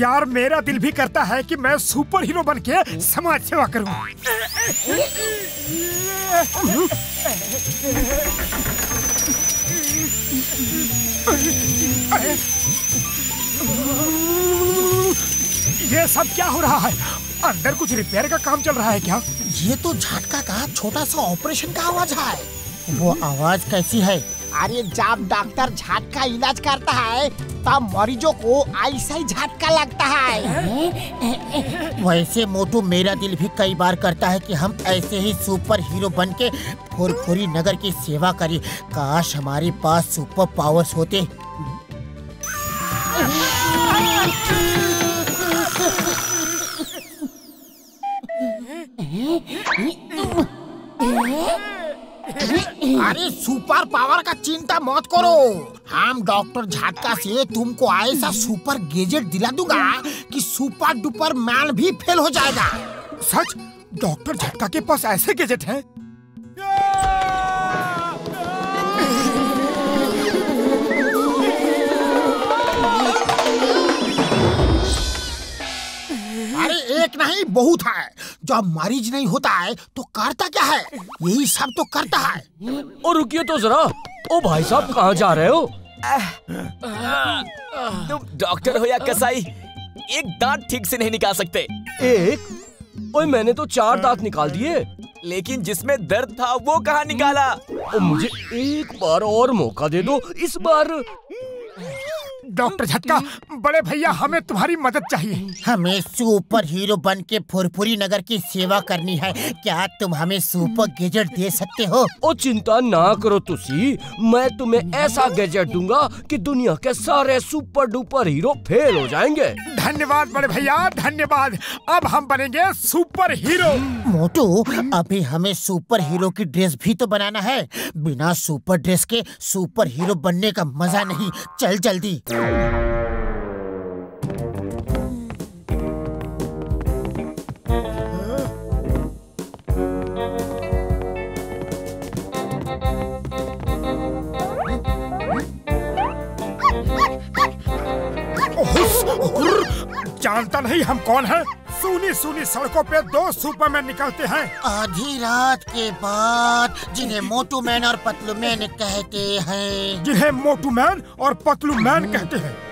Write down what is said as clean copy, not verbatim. यार मेरा दिल भी करता है कि मैं सुपर हीरो बन के समाज सेवा करूं। ये सब क्या हो रहा है? अंदर कुछ रिपेयर का काम चल रहा है क्या? ये तो झटका का छोटा सा ऑपरेशन का आवाज है। वो आवाज कैसी है? अरे जब डॉक्टर झटका इलाज करता है तब मरीजों को ऐसा ही झटका लगता है। वैसे मोटू मेरा दिल भी कई बार करता है कि हम ऐसे ही सुपर हीरो बन के फुरफुरी नगर की सेवा करें। काश हमारे पास सुपर पावर्स होते। अरे सुपर पावर का चिंता मत करो, हम डॉक्टर झटका से तुमको ऐसा सुपर गैजेट दिला दूंगा कि सुपर डुपर मैन भी फेल हो जाएगा। सच? डॉक्टर झटका के पास ऐसे गैजेट हैं? अरे एक नहीं बहुत है। जब मरीज नहीं होता है तो करता क्या है? यही सब तो करता है। और रुकिए तो जरा, ओ भाई साहब कहाँ जा रहे हो? तुम डॉक्टर हो या कसाई, एक दांत ठीक से नहीं निकाल सकते। एक? ओए मैंने तो 4 दांत निकाल दिए। लेकिन जिसमें दर्द था वो कहाँ निकाला? मुझे एक बार और मौका दे दो इस बार। डॉक्टर झटका बड़े भैया हमें तुम्हारी मदद चाहिए। हमें सुपर हीरो बन के फुरफुरी नगर की सेवा करनी है। क्या तुम हमें सुपर गैजेट दे सकते हो? ओ चिंता ना करो तुसी, मैं तुम्हें ऐसा गैजेट दूंगा कि दुनिया के सारे सुपर डुपर हीरो फेल हो जाएंगे। धन्यवाद बड़े भैया, धन्यवाद। अब हम बनेंगे सुपर हीरो। मोटू अभी हमें सुपर हीरो की ड्रेस भी तो बनाना है। बिना सुपर ड्रेस के सुपर हीरो बनने का मजा नहीं। चल जल्दी। जानता नहीं हम कौन हैं? सुनी सुनी सड़कों पे 2 सुपरमैन निकलते हैं आधी रात के बाद, जिन्हें मोटू मैन और पतलू मैन कहते हैं। जिन्हें मोटू मैन और पतलू मैन कहते हैं।